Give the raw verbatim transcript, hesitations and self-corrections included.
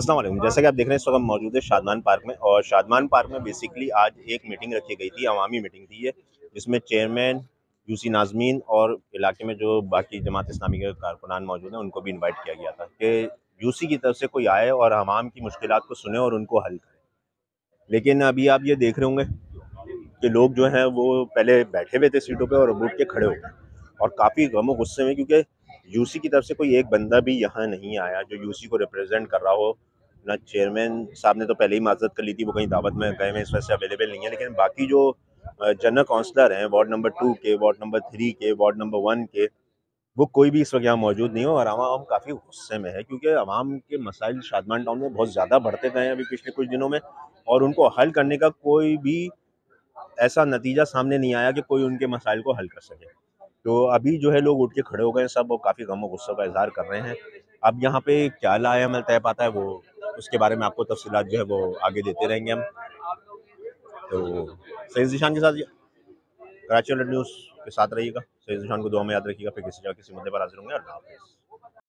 अस्सलाम वालेकुम। जैसा कि आप देख रहे हैं इस वक्त हम मौजूद है शादमान पार्क में, और शादमान पार्क में बेसिकली आज एक मीटिंग रखी गई थी, अवामी मीटिंग थी ये, जिसमें चेयरमैन यूसी नाजमीन और इलाके में जो बाकी जमात इस्लामी के कारकुनान मौजूद हैं उनको भी इन्वाइट किया गया था कि यूसी की तरफ से कोई आए और आवाम की मुश्किलात को सुने और उनको हल करें। लेकिन अभी आप ये देख रहे होंगे कि लोग जो हैं वो पहले बैठे हुए थे सीटों पर और अब उठ के खड़े हो गए और काफ़ी गमो गुस्से में, क्योंकि यूसी की तरफ से कोई एक बंदा भी यहाँ नहीं आया जो यूसी को रिप्रेजेंट कर रहा हो। ना चेयरमैन साहब ने तो पहले ही माजरत कर ली थी, वो कहीं दावत में गए हैं इस वजह से अवेलेबल नहीं है, लेकिन बाकी जो जनरल काउंसलर हैं वार्ड नंबर टू के, वार्ड नंबर थ्री के, वार्ड नंबर वन के, वो कोई भी इस वक्त यहाँ मौजूद नहीं हो। और आवाम काफ़ी गुस्से में है क्योंकि आवाम के मसाइल शादमान टाउन में बहुत ज़्यादा बढ़ते गए हैं अभी पिछले कुछ दिनों में, और उनको हल करने का कोई भी ऐसा नतीजा सामने नहीं आया कि कोई उनके मसाइल को हल कर सके। तो अभी जो है लोग उठ के खड़े हो गए सब, वो काफ़ी गम व गुस्से का इजहार कर रहे हैं। अब यहाँ पे क्या लाया अमल तय पाता है वो उसके बारे में आपको तफसीलात जो है वो आगे देते रहेंगे हम। तो सहज़दीशान के साथ, ग्रेजुलेट न्यूज के साथ रहिएगा। सहज़दीशान को दुआ में याद रखिएगा, फिर किसी जगह किसी मुद्दे पर हाजिर होंगे। अल्लाह हाफ़िज़।